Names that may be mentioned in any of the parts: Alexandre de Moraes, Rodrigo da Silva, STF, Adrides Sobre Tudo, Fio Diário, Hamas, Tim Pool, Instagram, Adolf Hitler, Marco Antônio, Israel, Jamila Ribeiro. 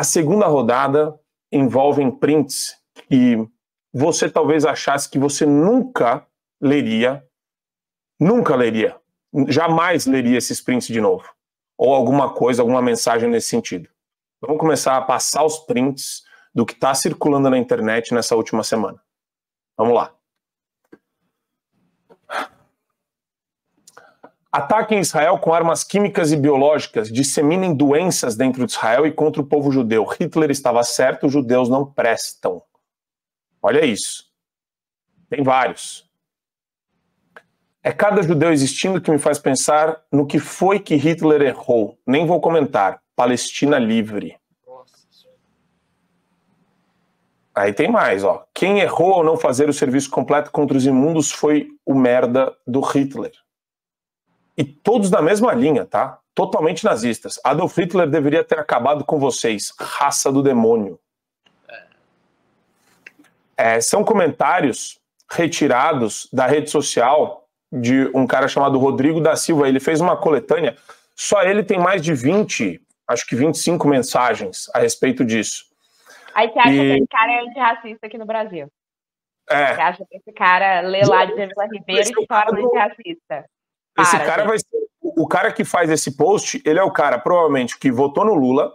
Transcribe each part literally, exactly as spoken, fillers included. A segunda rodada envolve prints e você talvez achasse que você nunca leria, nunca leria, jamais leria esses prints de novo, ou alguma coisa, alguma mensagem nesse sentido. Vamos começar a passar os prints do que está circulando na internet nessa última semana. Vamos lá. Ataque em Israel com armas químicas e biológicas, disseminem doenças dentro de Israel e contra o povo judeu. Hitler estava certo, os judeus não prestam. Olha isso. Tem vários. É cada judeu existindo que me faz pensar no que foi que Hitler errou. Nem vou comentar. Palestina livre. Aí tem mais, ó. Quem errou ao não fazer o serviço completo contra os imundos foi o merda do Hitler. E todos na mesma linha, tá? Totalmente nazistas. Adolf Hitler deveria ter acabado com vocês. Raça do demônio. É, são comentários retirados da rede social de um cara chamado Rodrigo da Silva. Ele fez uma coletânea. Só ele tem mais de vinte, acho que vinte e cinco mensagens a respeito disso. Aí você acha e... que esse cara é antirracista aqui no Brasil. É. Você acha que esse cara lê lá de Jamila Ribeiro e fala do antirracista. Esse Para, cara gente. vai ser... O cara que faz esse post, ele é o cara, provavelmente, que votou no Lula.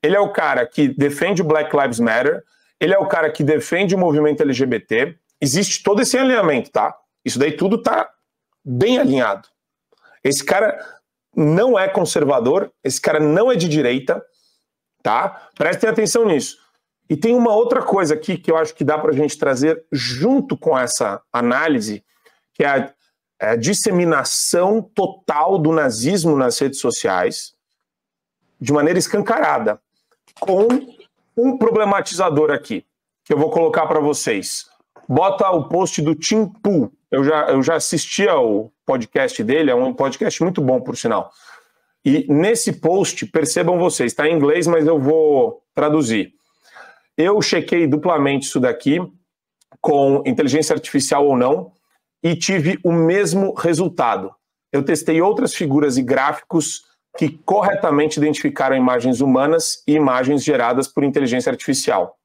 Ele é o cara que defende o Black Lives Matter. Ele é o cara que defende o movimento L G B T. Existe todo esse alinhamento, tá? Isso daí tudo tá bem alinhado. Esse cara não é conservador. Esse cara não é de direita, tá? Prestem atenção nisso. E tem uma outra coisa aqui que eu acho que dá pra gente trazer junto com essa análise, que é a, a disseminação total do nazismo nas redes sociais de maneira escancarada, com um problematizador aqui, que eu vou colocar para vocês. Bota o post do Tim Pool. Eu já, eu já assisti ao podcast dele, é um podcast muito bom, por sinal. E nesse post, percebam vocês, está em inglês, mas eu vou traduzir. Eu chequei duplamente isso daqui, com inteligência artificial ou não, e tive o mesmo resultado. Eu testei outras figuras e gráficos que corretamente identificaram imagens humanas e imagens geradas por inteligência artificial.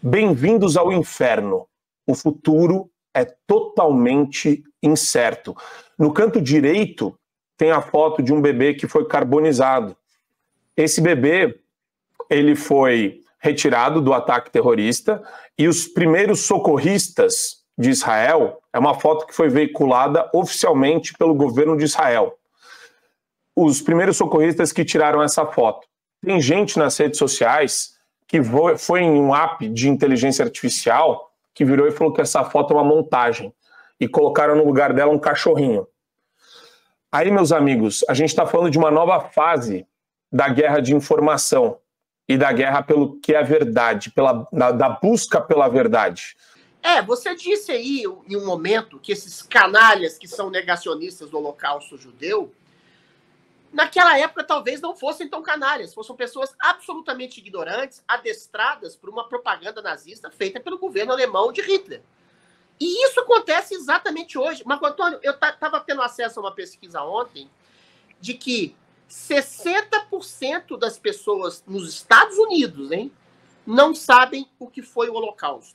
Bem-vindos ao inferno. O futuro é totalmente incerto. No canto direito, tem a foto de um bebê que foi carbonizado. Esse bebê, ele foi retirado do ataque terrorista e os primeiros socorristas de Israel, é uma foto que foi veiculada oficialmente pelo governo de Israel. Os primeiros socorristas que tiraram essa foto. Tem gente nas redes sociais que foi em um app de inteligência artificial que virou e falou que essa foto é uma montagem e colocaram no lugar dela um cachorrinho. Aí, meus amigos, a gente está falando de uma nova fase da guerra de informação e da guerra pelo que é verdade, pela, da, da busca pela verdade. É, você disse aí, em um momento, que esses canalhas que são negacionistas do Holocausto judeu, naquela época talvez não fossem tão canalhas, fossem pessoas absolutamente ignorantes, adestradas por uma propaganda nazista feita pelo governo alemão de Hitler. E isso acontece exatamente hoje. Marco Antônio, eu estava tendo acesso a uma pesquisa ontem de que sessenta por cento das pessoas nos Estados Unidos, hein, não sabem o que foi o Holocausto.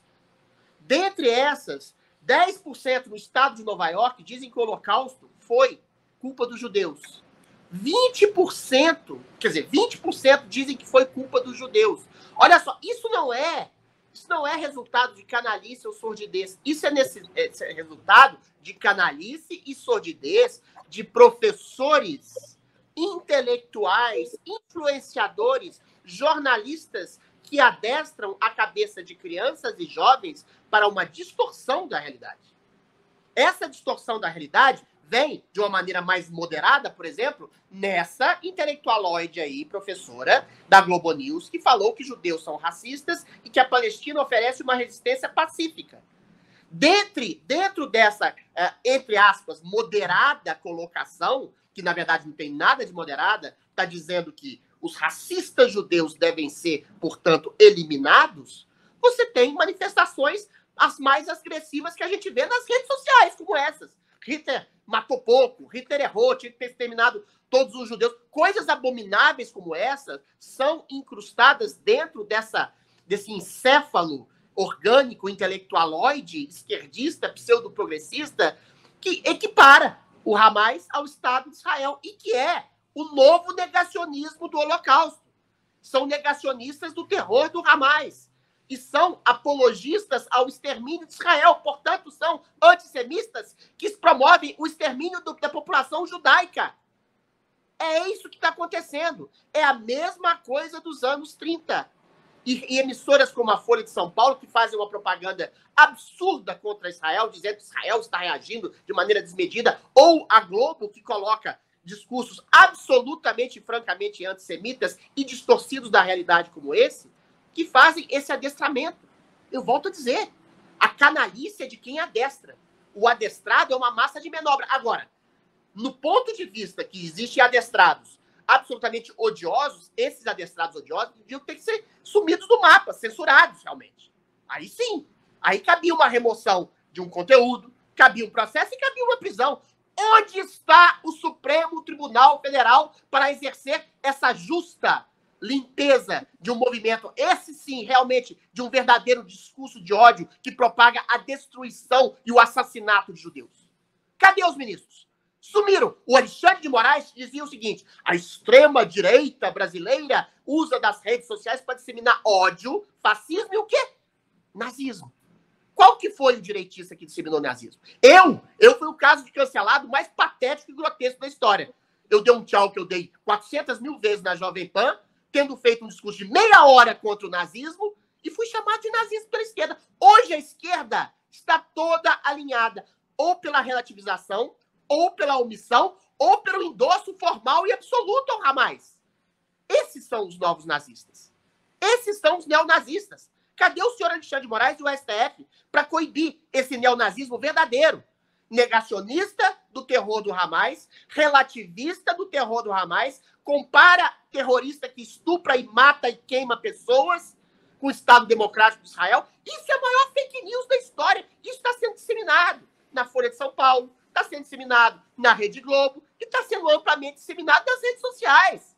Dentre essas, dez por cento no estado de Nova York dizem que o Holocausto foi culpa dos judeus. vinte por cento, quer dizer, vinte por cento dizem que foi culpa dos judeus. Olha só, isso não é, isso não é resultado de canalice ou sordidez. Isso é, nesse, é, é resultado de canalice e sordidez de professores, intelectuais, influenciadores, jornalistas que adestram a cabeça de crianças e jovens para uma distorção da realidade. Essa distorção da realidade vem, de uma maneira mais moderada, por exemplo, nessa intelectualoide aí, professora da Globo News, que falou que judeus são racistas e que a Palestina oferece uma resistência pacífica. Dentro, dentro dessa, entre aspas, moderada colocação, que na verdade não tem nada de moderada, está dizendo que os racistas judeus devem ser, portanto, eliminados, você tem manifestações as mais agressivas que a gente vê nas redes sociais, como essas. Hitler matou pouco, Hitler errou, tinha que ter exterminado todos os judeus. Coisas abomináveis como essas são incrustadas dentro dessa, desse encéfalo orgânico, intelectualoide, esquerdista, pseudoprogressista, que equipara o Hamas ao Estado de Israel e que é o novo negacionismo do Holocausto. São negacionistas do terror do Hamas e são apologistas ao extermínio de Israel, portanto, são antissemitas que promovem o extermínio do, da população judaica. É isso que está acontecendo. É a mesma coisa dos anos trinta. E, e emissoras como a Folha de São Paulo, que fazem uma propaganda absurda contra Israel, dizendo que Israel está reagindo de maneira desmedida, ou a Globo, que coloca discursos absolutamente e francamente antissemitas e distorcidos da realidade como esse, que fazem esse adestramento. Eu volto a dizer, a canalícia de quem adestra. O adestrado é uma massa de manobra. Agora, no ponto de vista que existem adestrados absolutamente odiosos, esses adestrados odiosos deviam ter que ser sumidos do mapa, censurados realmente. Aí sim, aí cabia uma remoção de um conteúdo, cabia um processo e cabia uma prisão. Onde está o Supremo Tribunal Federal para exercer essa justa limpeza de um movimento, esse sim, realmente, de um verdadeiro discurso de ódio que propaga a destruição e o assassinato de judeus? Cadê os ministros? Sumiram. O Alexandre de Moraes dizia o seguinte: a extrema-direita brasileira usa das redes sociais para disseminar ódio, fascismo e o quê? Nazismo. Qual que foi o direitista que disseminou nazismo? Eu? Eu fui o caso de cancelado mais patético e grotesco da história. Eu dei um tchau que eu dei quatrocentas mil vezes na Jovem Pan, tendo feito um discurso de meia hora contra o nazismo, e fui chamado de nazista pela esquerda. Hoje a esquerda está toda alinhada, ou pela relativização, ou pela omissão, ou pelo endosso formal e absoluto ao Hamas. Esses são os novos nazistas. Esses são os neonazistas. Cadê o senhor Alexandre de Moraes e o S T F para coibir esse neonazismo verdadeiro? Negacionista do terror do Hamas, relativista do terror do Hamas, compara terrorista que estupra e mata e queima pessoas com o Estado Democrático de Israel. Isso é a maior fake news da história. Isso está sendo disseminado na Folha de São Paulo, está sendo disseminado na Rede Globo e está sendo amplamente disseminado nas redes sociais.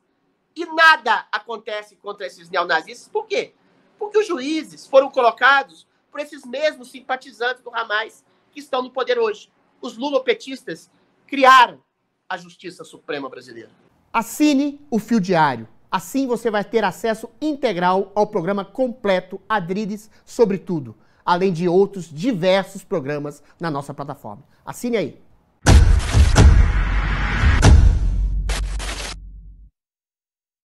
E nada acontece contra esses neonazistas. Por quê? Porque os juízes foram colocados por esses mesmos simpatizantes do Hamas que estão no poder hoje. Os lulopetistas criaram a Justiça Suprema Brasileira. Assine o Fio Diário. Assim você vai ter acesso integral ao programa completo Adrides Sobre Tudo, além de outros diversos programas na nossa plataforma. Assine aí.